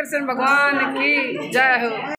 कृष्ण भगवान की जय हो।